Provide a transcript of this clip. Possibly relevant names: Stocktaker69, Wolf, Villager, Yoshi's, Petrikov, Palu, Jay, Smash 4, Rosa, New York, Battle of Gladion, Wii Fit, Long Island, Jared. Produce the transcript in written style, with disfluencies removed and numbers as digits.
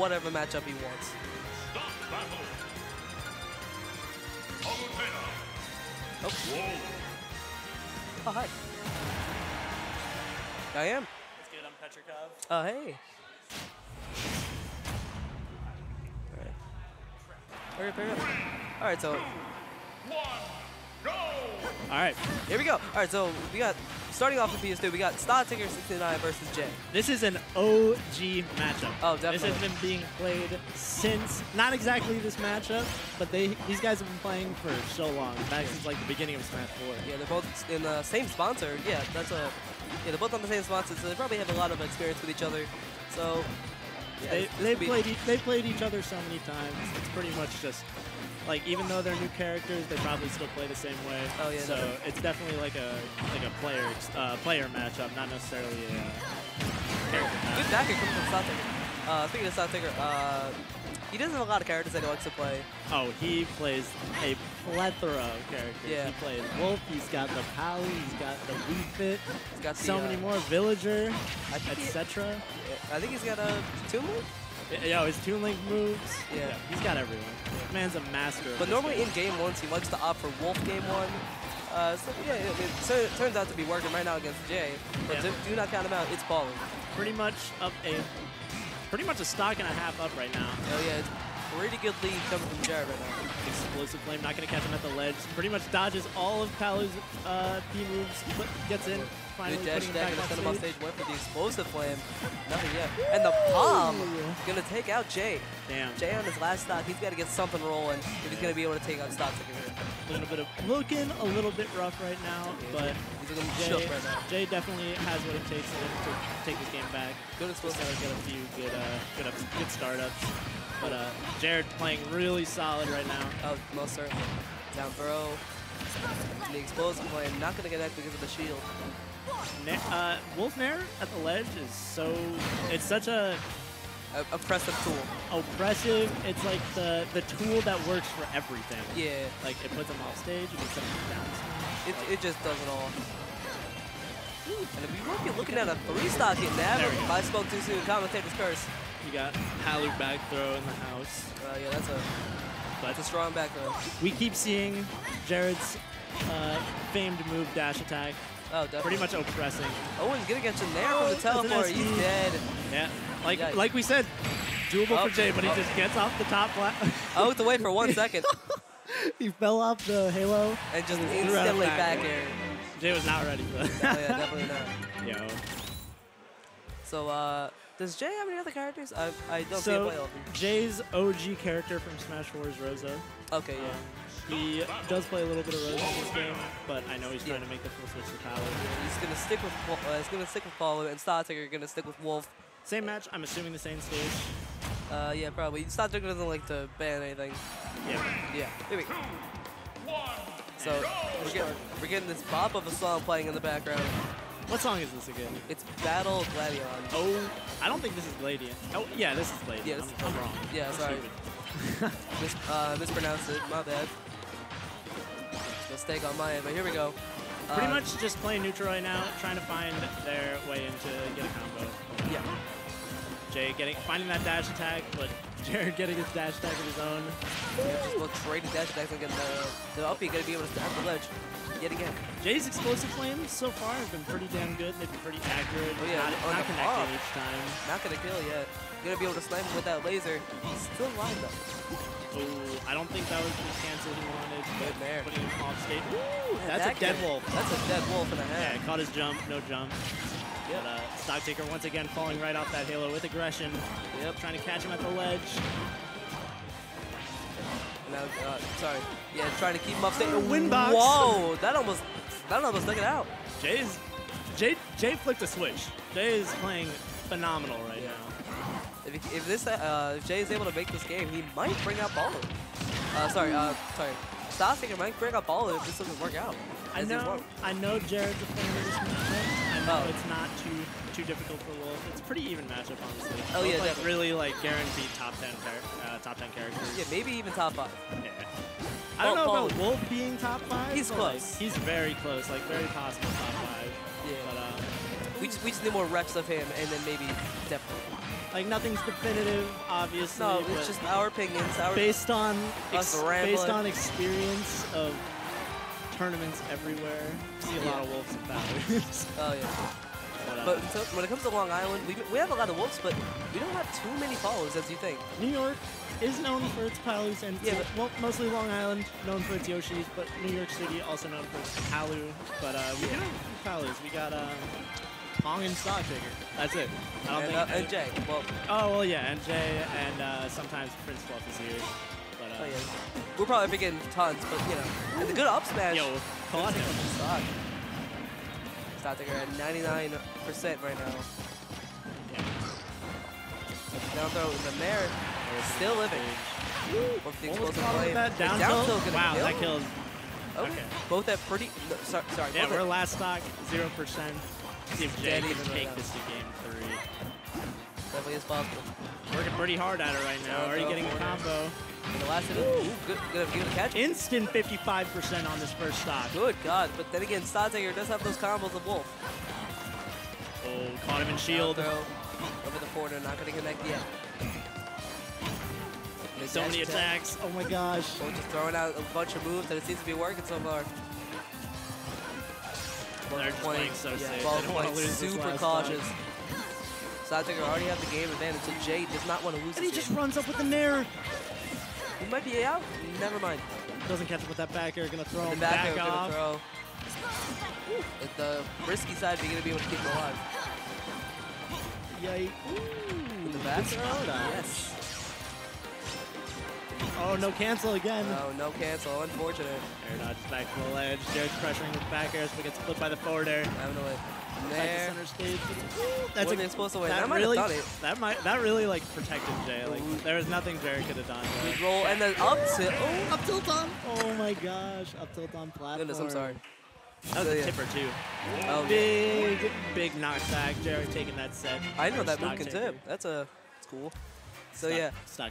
whatever matchup he wants. Stop battle. Oh. Oh, hi. I am. That's good, I'm Petrikov. Oh, hey. All right. Hurry up. All right, so. 3, 2, 1. Go! All right. Here we go. All right, so we got, starting off with PS2, we got Stocktaker69 versus Jay. This is an OG matchup. Oh, definitely. This has been being played since, not exactly this matchup, but these guys have been playing for so long. Back since like the beginning of Smash 4. Yeah, they're both in the same sponsor. Yeah, that's a, yeah, they're both on the same sponsor, so they probably have a lot of experience with each other. So, yeah, they've played each other so many times. It's pretty much just, like, even though they're new characters, they probably still play the same way. Oh, yeah, so no, it's definitely like a player matchup, not necessarily a character matchup. Good backer comes from Stocktaker. Speaking of Stocktaker, he doesn't have a lot of characters that he likes to play. Oh, he plays a plethora of characters. Yeah. He plays Wolf, he's got the Pally, he's got the Wii Fit, he's got the, so many more, Villager, etc. I think he's got a 2 move? Yo, his 2-link moves. Yeah. Yeah, he's got everyone. Yeah. Man's a master. But normally in game ones, he likes to opt for Wolf game one. So yeah, it turns out to be working right now against Jay. But yeah, do not count him out. It's balling. Pretty much a stock and a half up right now. Oh yeah, it's pretty good lead coming from Jared right now. Explosive flame, not gonna catch him at the ledge. Pretty much dodges all of Palu's P moves, but gets in. Finally dash attack gonna send him on stage. Went for the explosive flame. Nothing yet. And the palm gonna take out Jay. Damn. Jay on his last stock. He's gotta get something rolling if he's gonna be able to take out stocks like here. Looking a little bit rough right now, but Jay definitely has what it takes to take this game back. Good explosive. Get a few good startups. But Jared playing really solid right now. Oh, most certainly. Down throw. The explosive flame not gonna connect because of the shield. Wolf Nair at the ledge is so, it's such a oppressive tool. Oppressive, it's like the tool that works for everything. Yeah. Like it puts them off stage, it puts them down stage. It just does it all. And if you were looking at a 3-stock hit that, if I spoke too soon, commentator's curse. You got Hallowed back throw in the house. Yeah, that's a strong back throw. We keep seeing Jared's famed move dash attack. Oh, pretty much oppressing. Owen's gonna get him there from the teleport. He's dead. Yeah, like we said, doable for Jay, but he just gets off the top platform. I have to wait for 1 second. He fell off the halo and just instantly back air. Jay was not ready for that. Oh yeah, definitely not. Yo. So does Jay have any other characters? I don't see a play over. Jay's OG character from Smash 4 is Rosa. Okay, yeah. He does play a little bit of Rosa in this game, but I know he's trying to make the full switch to Palu. He's gonna stick with Palu, and Stocktaker are gonna stick with Wolf. Same match, I'm assuming the same stage. Yeah, probably. Stocktaker doesn't like to ban anything. Yeah. Yeah. Here we go. 2, 1. So we're getting this bop of a song playing in the background. What song is this again? It's Battle of Gladion. Oh, I don't think this is Gladion. Oh yeah, this is Gladion. Yeah, I'm wrong. Yeah, sorry. Mispronounced it. My bad. Mistake on my end, but here we go. Pretty much just playing neutral right now, trying to find their way into get a combo. Yeah. Jay finding that dash attack, but Jared getting his dash attack of his own. Yeah, just looks right at dash attacks and getting the up. You're gonna be able to stop the ledge yet again. Jay's explosive flame so far has been pretty damn good. They've been pretty accurate. Oh yeah, not connecting each time. Not gonna kill yet. Gonna be able to slam him with that laser. He's still alive though. Oh, I don't think that was the cancel he wanted. Good there. Putting him off stage. Ooh, that's a dead wolf. That's a dead wolf and a half. Yeah, caught his jump, no jump. Yep. But Stocktaker once again falling right off that halo with aggression. Yep. Trying to catch him at the ledge. Now, sorry. Yeah, trying to keep him off stage. Win box. Whoa, that almost took it out. Jay flicked a switch. Jay is playing phenomenal right now. If Jay is able to make this game, he might bring out Baller. Stocktaker might bring out Baller if this doesn't work out. I know Jared's a fan of this matchup. I know it's not too difficult for Wolf. It's a pretty even matchup, honestly. Oh yeah, like, really like guaranteed top 10 characters. Yeah, maybe even top 5. Yeah. I don't know about Wolf being top 5. He's close. Like, he's very close. Like very possible top 5. Yeah. But, We just need more reps of him, and then maybe definitely. Like, nothing's definitive, obviously. No, it's just our opinions. Based on experience of tournaments everywhere, see a lot of Wolves and Battlers. Oh, yeah. But so, when it comes to Long Island, we have a lot of Wolves, but we don't have too many follows, as you think. New York is known for its palus, and yeah, well, mostly Long Island, known for its Yoshi's, but New York City also known for its palu. But we do have palus. We got Hong and Stocktaker. That's it. And Jay. Well, yeah, and Jay, and sometimes Prince Wolf is here. But, oh, yeah. We'll probably be getting tons, but, you know, it's a good up smash. Yo, caught him. Stock. Stocktaker at 99% right now. Yeah. Down throw in the mare. Still living. Almost caught with that down tilt. Wow, that kills. Okay. Both at pretty. No, sorry. Yeah, we're last stock, 0%. See if Jay can take this to game 3. Definitely is possible. Working pretty hard at it right now. Already getting a combo. The last hit, good catch. Instant 55% on this first stock. Good God, but then again, Stocktaker does have those combos of Wolf. Oh, caught him in shield. Throw, over the corner, not going to connect yet. So many attacks. Oh my gosh. So just throwing out a bunch of moves that it seems to be working so far. They're just playing so safe. Ball point, super cautious. Stocktaker already has the game advantage, so Jay does not want to lose. And he just runs up with the nair. He might be out. Never mind. Doesn't catch up with that back air. Gonna throw him back off. Throw. At the risky side, you're gonna be able to keep him alive. Yikes. With the back throw? Yes. Oh, no cancel again. Oh, no cancel. Unfortunate. Air dodge back to the ledge. Jared's pressuring with back airs, but gets flipped by the forward air. I'm gonna there. That's a, supposed to win. That really, have done it. That really like protected Jay. Like there was nothing Jared could have done. Good roll and then up tilt. Oh, up tilt on. Oh my gosh, up tilt on platform. Goodness, I'm sorry. That was a tipper too. Oh, big knockback. Jared taking that set. I know that move can tip. That's cool. So yeah,